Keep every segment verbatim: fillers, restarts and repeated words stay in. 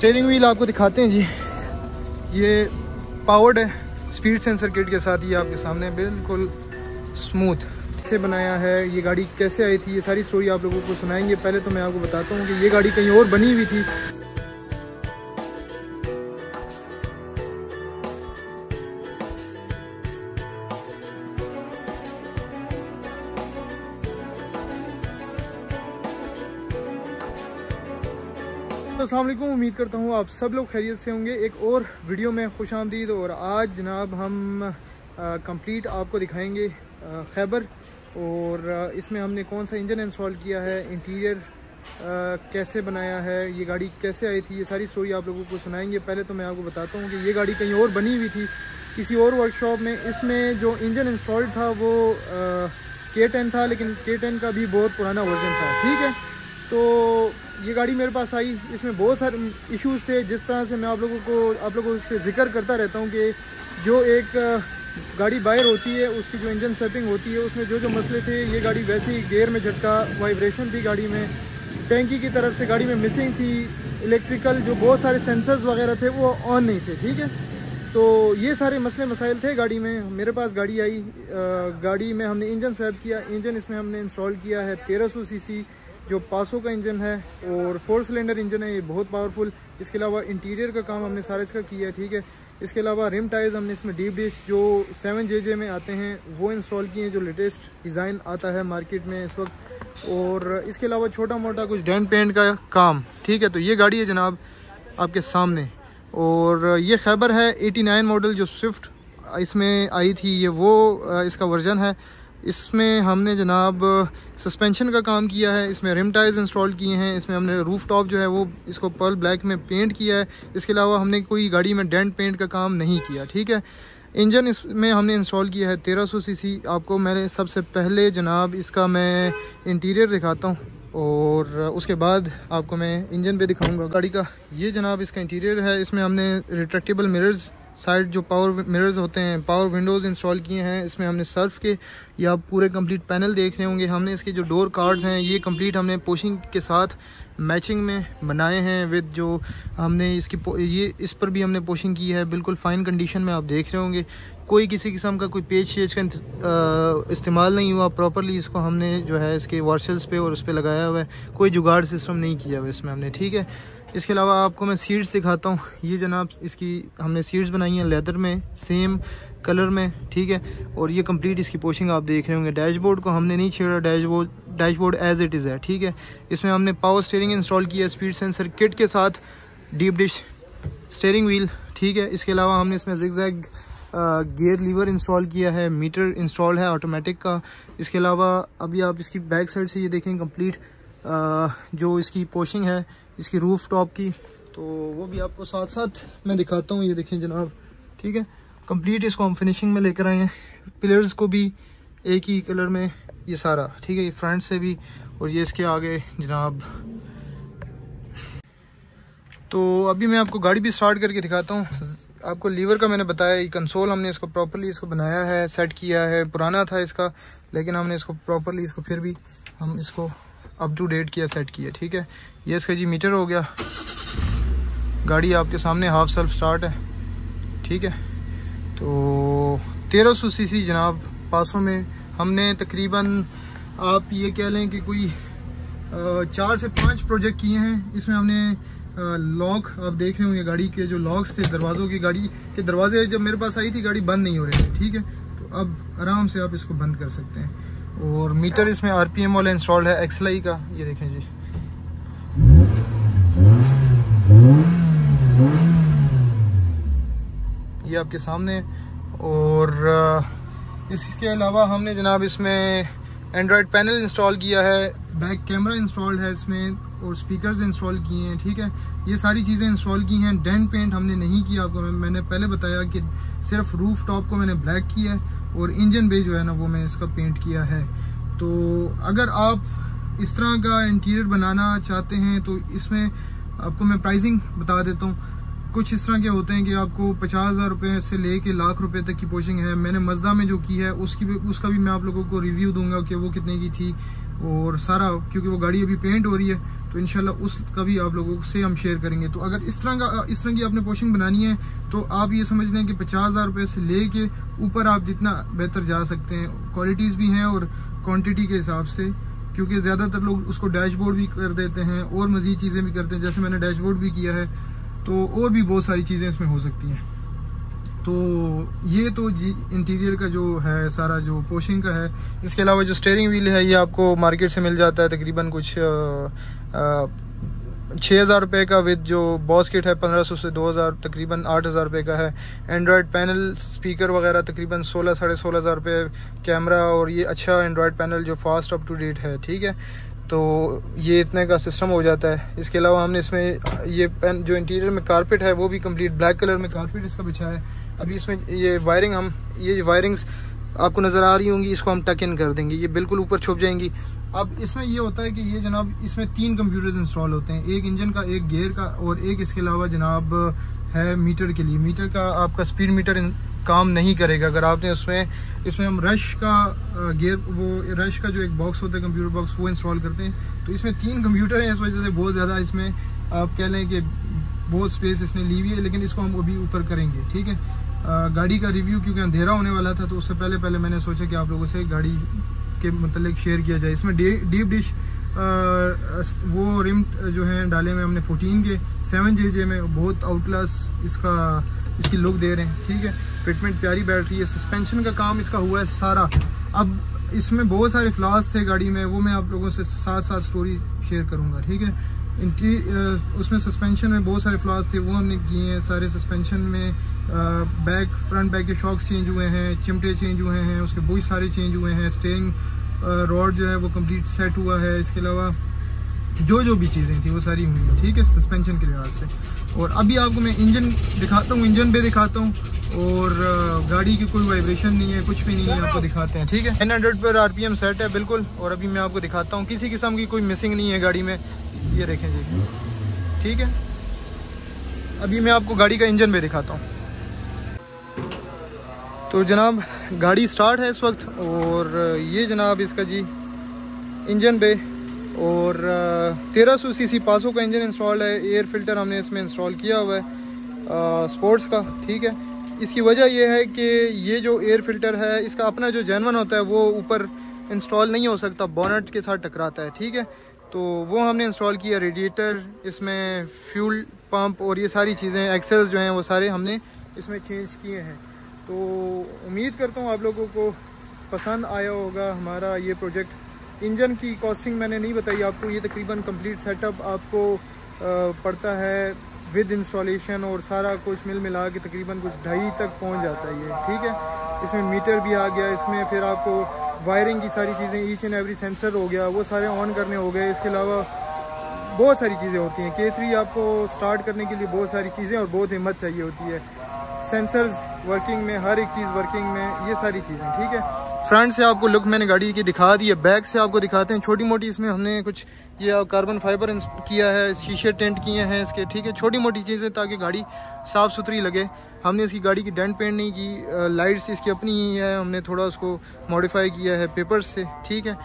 Steering wheel आपको दिखाते हैं जी, ये पावर्ड है स्पीड सेंसर किट के साथ, ये आपके सामने बिल्कुल स्मूथ से बनाया है। ये गाड़ी कैसे आई थी ये सारी स्टोरी आप लोगों को सुनाएंगे। पहले तो मैं आपको बताता हूँ कि ये गाड़ी कहीं और बनी हुई थी। अस्सलाम वालेकुम, उम्मीद करता हूँ आप सब लोग खैरियत से होंगे। एक और वीडियो में खुश आमदीद। और आज जनाब हम कंप्लीट आपको दिखाएंगे आ, खैबर, और इसमें हमने कौन सा इंजन इंस्टॉल किया है, इंटीरियर कैसे बनाया है, ये गाड़ी कैसे आई थी, ये सारी स्टोरी आप लोगों को सुनाएंगे। पहले तो मैं आपको बताता हूँ कि ये गाड़ी कहीं और बनी हुई थी, किसी और वर्कशॉप में। इसमें जो इंजन इंस्टॉल था वो के टेन था, लेकिन के टेन का भी बहुत पुराना वर्जन था, ठीक है। तो ये गाड़ी मेरे पास आई, इसमें बहुत सारे इश्यूज़ थे, जिस तरह से मैं आप लोगों को आप लोगों से जिक्र करता रहता हूँ कि जो एक गाड़ी बाहर होती है उसकी जो इंजन स्टेपिंग होती है उसमें जो जो मसले थे, ये गाड़ी वैसे ही गेयर में झटका, वाइब्रेशन थी गाड़ी में, टैंकी की तरफ से गाड़ी में मिसिंग थी, इलेक्ट्रिकल जो बहुत सारे सेंसर्स वगैरह थे वो ऑन नहीं थे, ठीक है। तो ये सारे मसले मसाइल थे गाड़ी में। मेरे पास गाड़ी आई, आ, गाड़ी में हमने इंजन स्वैप किया। इंजन इसमें हमने इंस्टॉल किया है तेरह सौ सी सी जो पासो का इंजन है, और फोर सिलेंडर इंजन है, ये बहुत पावरफुल। इसके अलावा इंटीरियर का काम हमने सारा इसका किया है, ठीक है। इसके अलावा रिम टायर्स हमने इसमें डीप डिश जो सेवन जे जे में आते हैं वो इंस्टॉल किए हैं, जो लेटेस्ट डिज़ाइन आता है मार्केट में इस वक्त। और इसके अलावा छोटा मोटा कुछ डैंट पेंट का काम, ठीक है। तो ये गाड़ी है जनाब आपके सामने, और ये खैबर है एटी नाइन मॉडल जो स्विफ्ट इसमें आई थी, ये वो इसका वर्जन है। इसमें हमने जनाब सस्पेंशन का काम किया है, इसमें रिम टायर्स इंस्टॉल किए हैं, इसमें हमने रूफ टॉप जो है वो इसको पर्ल ब्लैक में पेंट किया है। इसके अलावा हमने कोई गाड़ी में डेंट पेंट का काम नहीं किया, ठीक है। इंजन इसमें हमने इंस्टॉल किया है तेरह सौ सीसी। आपको मैंने सबसे पहले जनाब इसका मैं इंटीरियर दिखाता हूँ, और उसके बाद आपको मैं इंजन पे दिखाऊँगा गाड़ी का। ये जनाब इसका इंटीरियर है, इसमें हमने रिट्रैक्टेबल मिरर्स, साइड जो पावर मिरर्स होते हैं, पावर विंडोज़ इंस्टॉल किए हैं। इसमें हमने सर्फ के, ये आप पूरे कंप्लीट पैनल देख रहे होंगे। हमने इसके जो डोर कार्ड्स हैं ये कंप्लीट हमने पोशिंग के साथ मैचिंग में बनाए हैं, विद जो हमने इसकी ये इस पर भी हमने पोशिंग की है, बिल्कुल फ़ाइन कंडीशन में आप देख रहे होंगे। कोई किसी किस्म का कोई पेच शेच का इस्तेमाल नहीं हुआ, प्रॉपरली इसको हमने जो है इसके वॉशर्स पे और उस पर लगाया हुआ है, कोई जुगाड़ सिस्टम नहीं किया हुआ इसमें हमने, ठीक है। इसके अलावा आपको मैं सीट्स दिखाता हूँ। ये जनाब इसकी हमने सीट्स बनाई हैं लेदर में, सेम कलर में, ठीक है। और ये कंप्लीट इसकी पोशिंग आप देख रहे होंगे। डैशबोर्ड को हमने नहीं छेड़ा, dashboard dashboard as it is है, ठीक है। इसमें हमने पावर स्टीयरिंग इंस्टॉल किया है स्पीड सेंसर किट के साथ, डीप डिश स्टीयरिंग व्हील, ठीक है। इसके अलावा हमने इसमें जिगजैग गियर लीवर इंस्टॉल किया है, मीटर इंस्टॉल है ऑटोमेटिक का। इसके अलावा अभी आप इसकी बैक साइड से ये देखें कंप्लीट Uh, जो इसकी पोशिंग है इसकी रूफ टॉप की, तो वो भी आपको साथ साथ मैं दिखाता हूँ। ये देखें जनाब, ठीक है, कंप्लीट इसको हम फिनिशिंग में लेकर आए हैं। पिलर्स को भी एक ही कलर में ये सारा, ठीक है, ये फ्रंट से भी, और ये इसके आगे जनाब। तो अभी मैं आपको गाड़ी भी स्टार्ट करके दिखाता हूँ। आपको लीवर का मैंने बताया, ये कंसोल हमने इसको प्रॉपरली इसको बनाया है, सेट किया है। पुराना था इसका, लेकिन हमने इसको प्रॉपरली इसको फिर भी हम इसको अप टू डेट किया, सेट किया, ठीक है। ये इसका जी मीटर हो गया। गाड़ी आपके सामने हाफ सेल्फ स्टार्ट है, ठीक है। तो तेरह सौ सीसी जनाब पासो में हमने तकरीबन आप ये कह लें कि कोई चार से पाँच प्रोजेक्ट किए हैं। इसमें हमने लॉक आप देख रहे होंगे, गाड़ी के जो लॉक्स थे दरवाज़ों की, गाड़ी के दरवाजे जब मेरे पास आई थी गाड़ी बंद नहीं हो रही थी, ठीक है। तो अब आराम से आप इसको बंद कर सकते हैं। और मीटर इसमें आरपीएम वाला इंस्टॉल्ड है, एक्सलाई का, ये देखें जी। ये आपके सामने। और इसके अलावा हमने जनाब इसमें एंड्रॉयड पैनल इंस्टॉल किया है, बैक कैमरा इंस्टॉल्ड है इसमें, और स्पीकर्स इंस्टॉल किए हैं, ठीक है। ये सारी चीज़ें इंस्टॉल की हैं। डेंट पेंट हमने नहीं किया, आपको मैंने पहले बताया कि सिर्फ रूफ टॉप को मैंने ब्लैक किया है, और इंजन भी जो है ना वो मैं इसका पेंट किया है। तो अगर आप इस तरह का इंटीरियर बनाना चाहते हैं तो इसमें आपको मैं प्राइसिंग बता देता हूँ। कुछ इस तरह के होते हैं कि आपको पचास हज़ार रुपये से लेके लाख रुपए तक की पोशिंग है। मैंने मजदा में जो की है उसकी भी उसका भी मैं आप लोगों को रिव्यू दूंगा कि वो कितने की थी और सारा, क्योंकि वो गाड़ी अभी पेंट हो रही है तो इंशाल्लाह उसका भी आप लोगों से हम शेयर करेंगे। तो अगर इस तरह का इस तरह की आपने पोस्टिंग बनानी है तो आप ये समझ लें कि पचास हज़ार रुपये से लेके ऊपर आप जितना बेहतर जा सकते हैं, क्वालिटीज़ भी हैं और क्वान्टिटी के हिसाब से, क्योंकि ज़्यादातर लोग उसको डैशबोर्ड भी कर देते हैं और मज़ीद चीज़ें भी करते हैं, जैसे मैंने डैशबोर्ड भी किया है, तो और भी बहुत सारी चीज़ें इसमें हो सकती हैं। तो ये तो जी इंटीरियर का जो है सारा जो पोशिंग का है, इसके अलावा जो स्टीयरिंग व्हील है ये आपको मार्केट से मिल जाता है तकरीबन कुछ छः हज़ार रुपये का, विद जो बॉस किट है पंद्रह सौ से दो हज़ार तकरीबन आठ हज़ार रुपये का है। एंड्रॉयड पैनल स्पीकर वगैरह तकरीबन सोलह साढ़े सोलह हज़ार रुपये, कैमरा और ये अच्छा एंड्रॉयड पैनल जो फास्ट अप टू डेट है, ठीक है, तो ये इतने का सिस्टम हो जाता है। इसके अलावा हमने इसमें ये पेन जो इंटीरियर में कारपेट है वो भी कंप्लीट ब्लैक कलर में कारपेट इसका बिछाया है। अभी इसमें ये वायरिंग हम ये वायरिंग्स आपको नज़र आ रही होंगी, इसको हम टक इन कर देंगे, ये बिल्कुल ऊपर छुप जाएंगी। अब इसमें ये होता है कि ये जनाब इसमें तीन कंप्यूटर्स इंस्टॉल होते हैं, एक इंजन का, एक गियर का और एक इसके अलावा जनाब है मीटर के लिए। मीटर का आपका स्पीड मीटर काम नहीं करेगा अगर आपने उसमें इसमें हम रश का गियर वो रश का जो एक बॉक्स होता है कंप्यूटर बॉक्स वो इंस्टॉल करते हैं। तो इसमें तीन कंप्यूटर हैं, इस वजह से बहुत ज़्यादा इसमें आप कह लें कि बहुत स्पेस इसने ली हुई है, लेकिन इसको हम अभी ऊपर करेंगे, ठीक है। आ, गाड़ी का रिव्यू क्योंकि अंधेरा होने वाला था तो उससे पहले पहले मैंने सोचा कि आप लोगों से गाड़ी के मतलब शेयर किया जाए। इसमें डीप डिश वो रिम जो है डाले में हमने फोर्टीन के सेवन जे जे में, बहुत आउटक्लास इसका इसकी लुक दे रहे हैं, ठीक है। फिटमेंट प्यारी बैटरी है, सस्पेंशन का काम इसका हुआ है सारा। अब इसमें बहुत सारे फ्लॉज थे गाड़ी में, वो मैं आप लोगों से साथ साथ स्टोरी शेयर करूंगा, ठीक है। इंटी उसमें सस्पेंशन में बहुत सारे फ्लॉज थे वो हमने किए हैं सारे। सस्पेंशन में बैक फ्रंट बैक के शॉक्स चेंज हुए हैं, चिमटे चेंज हुए हैं, उसके बहुत सारे चेंज हुए हैं। स्टेयरिंग रॉड जो है वो कंप्लीट सेट हुआ है, इसके अलावा जो जो भी चीज़ें थी वो सारी हुई हैं, ठीक है, सस्पेंशन के लिहाज से। और अभी आपको मैं इंजन दिखाता हूँ, इंजन पे दिखाता हूँ, और गाड़ी की कोई वाइब्रेशन नहीं है, कुछ भी नहीं है, आपको दिखाते हैं, ठीक है। नाइन हंड्रेड पर आरपीएम सेट है बिल्कुल, और अभी मैं आपको दिखाता हूँ, किसी किस्म की कोई मिसिंग नहीं है गाड़ी में, ये देखें जी, ठीक है। अभी मैं आपको गाड़ी का इंजन पे दिखाता हूँ। तो जनाब गाड़ी स्टार्ट है इस वक्त, और ये जनाब इसका जी इंजन पे, और तेरह सौ सी सी पासो का इंजन इंस्टॉल है। एयर फिल्टर हमने इसमें इंस्टॉल किया हुआ है आ, स्पोर्ट्स का, ठीक है। इसकी वजह यह है कि ये जो एयर फिल्टर है इसका अपना जो जेनवन होता है वो ऊपर इंस्टॉल नहीं हो सकता, बोनट के साथ टकराता है, ठीक है, तो वो हमने इंस्टॉल किया। रेडिएटर, इसमें फ्यूल पंप और ये सारी चीज़ें, एक्सेस जो हैं वो सारे हमने इसमें चेंज किए हैं। तो उम्मीद करता हूँ आप लोगों को पसंद आया होगा हमारा ये प्रोजेक्ट। इंजन की कॉस्टिंग मैंने नहीं बताई आपको, ये तकरीबन कंप्लीट सेटअप आपको पड़ता है विद इंस्टॉलेशन और सारा कुछ मिल मिला के तकरीबन कुछ ढाई तक पहुंच जाता है ये, ठीक है। इसमें मीटर भी आ गया, इसमें फिर आपको वायरिंग की सारी चीज़ें, ईच एंड एवरी सेंसर हो गया, वो सारे ऑन करने हो गए। इसके अलावा बहुत सारी चीज़ें होती हैं, के थ्री आपको स्टार्ट करने के लिए बहुत सारी चीज़ें और बहुत हिम्मत चाहिए होती है, सेंसर्स वर्किंग में, हर एक चीज़ वर्किंग में, ये सारी चीज़ें, ठीक है। फ्रंट से आपको लुक मैंने गाड़ी की दिखा दी है, बैक से आपको दिखाते हैं। छोटी मोटी इसमें हमने कुछ ये कार्बन फाइबर किया है, शीशे टेंट किए हैं इसके, ठीक है, छोटी मोटी चीज़ें ताकि गाड़ी साफ़ सुथरी लगे। हमने इसकी गाड़ी की डेंट पेंट नहीं की, लाइट्स इसकी अपनी ही है, हमने थोड़ा उसको मॉडिफाई किया है पेपर से, ठीक है।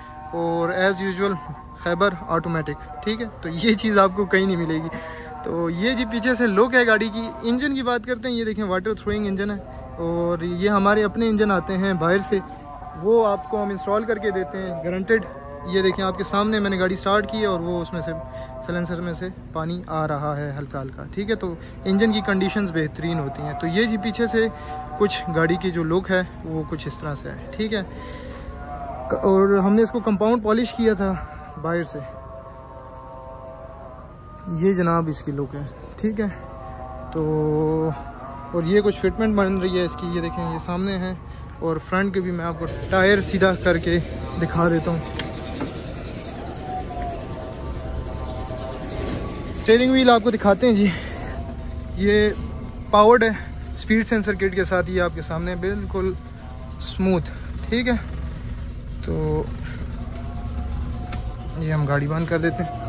और एज़ यूजुअल खैबर ऑटोमेटिक, ठीक है, तो ये चीज़ आपको कहीं नहीं मिलेगी। तो ये जी पीछे से लुक है गाड़ी की। इंजन की बात करते हैं, ये देखें वाटर थ्रोइंग इंजन है, और ये हमारे अपने इंजन आते हैं बाहर से, वो आपको हम इंस्टॉल करके देते हैं, गारंटेड। ये देखें आपके सामने मैंने गाड़ी स्टार्ट की है और वो उसमें से साइलेंसर में से पानी आ रहा है हल्का हल्का, ठीक है, तो इंजन की कंडीशंस बेहतरीन होती हैं। तो ये जी पीछे से कुछ गाड़ी की जो लुक है वो कुछ इस तरह से है, ठीक है। और हमने इसको कंपाउंड पॉलिश किया था बाहर से, ये जनाब इसकी लुक है, ठीक है। तो और ये कुछ फिटमेंट बन रही है इसकी, ये देखें ये सामने है, और फ्रंट के भी मैं आपको टायर सीधा करके दिखा देता हूँ। स्टीयरिंग व्हील आपको दिखाते हैं जी, ये पावर्ड है स्पीड सेंसर किट के साथ, ये आपके सामने बिल्कुल स्मूथ, ठीक है। तो ये हम गाड़ी बंद कर देते हैं।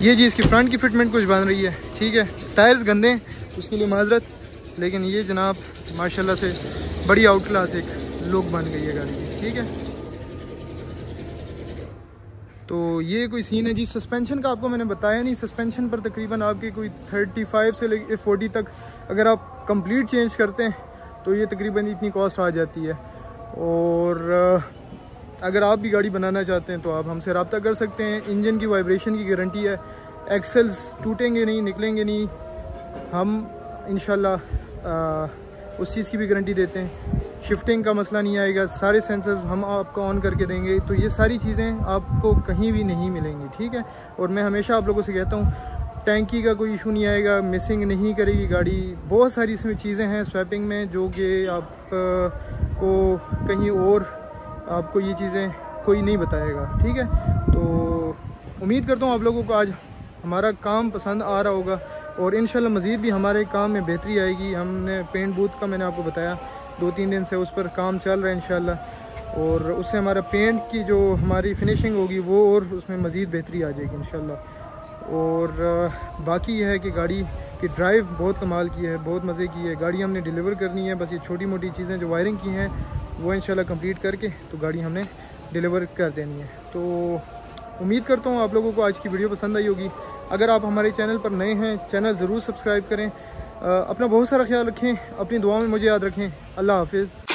ये जी इसकी फ्रंट की फिटमेंट कुछ बन रही है, ठीक है। टायर्स गंदे हैं उसके लिए माजरत, लेकिन ये जनाब माशाल्लाह से बड़ी आउट क्लास एक लुक बन गई है गाड़ी की, ठीक है। तो ये कोई सीन है जी। सस्पेंशन का आपको मैंने बताया नहीं, सस्पेंशन पर तकरीबन आपके कोई पैंतीस से लेकर चालीस तक अगर आप कंप्लीट चेंज करते हैं तो ये तकरीबन इतनी कॉस्ट आ जाती है। और अगर आप भी गाड़ी बनाना चाहते हैं तो आप हमसे रब्ता कर सकते हैं। इंजन की वाइब्रेशन की गारंटी है, एक्सेल्स टूटेंगे नहीं, निकलेंगे नहीं, हम इंशाल्लाह उस चीज़ की भी गारंटी देते हैं। शिफ्टिंग का मसला नहीं आएगा, सारे सेंसर्स हम आपको ऑन करके देंगे। तो ये सारी चीज़ें आपको कहीं भी नहीं मिलेंगी, ठीक है। और मैं हमेशा आप लोगों से कहता हूँ टैंकी का कोई इशू नहीं आएगा, मिसिंग नहीं करेगी गाड़ी। बहुत सारी इसमें चीज़ें हैं स्वैपिंग में जो कि आप को कहीं और आपको ये चीज़ें कोई नहीं बताएगा, ठीक है। तो उम्मीद करता हूँ आप लोगों को आज हमारा काम पसंद आ रहा होगा और इंशाल्लाह मज़ीद भी हमारे काम में बेहतरी आएगी। हमने पेंट बूथ का मैंने आपको बताया दो तीन दिन से उस पर काम चल रहा है इंशाल्लाह, और उससे हमारा पेंट की जो हमारी फिनिशिंग होगी वो और उसमें मज़ीद बेहतरी आ जाएगी इंशाल्लाह। और बाकी यह है कि गाड़ी की ड्राइव बहुत कमाल की है, बहुत मज़े की है। गाड़ी हमने डिलीवर करनी है, बस ये छोटी मोटी चीज़ें जो वायरिंग की हैं वो इंशाल्लाह कंप्लीट करके तो गाड़ी हमने डिलीवर कर देनी है। तो उम्मीद करता हूँ आप लोगों को आज की वीडियो पसंद आई होगी। अगर आप हमारे चैनल पर नए हैं, चैनल ज़रूर सब्सक्राइब करें। अपना बहुत सारा ख्याल रखें, अपनी दुआ में मुझे याद रखें। अल्लाह हाफिज़।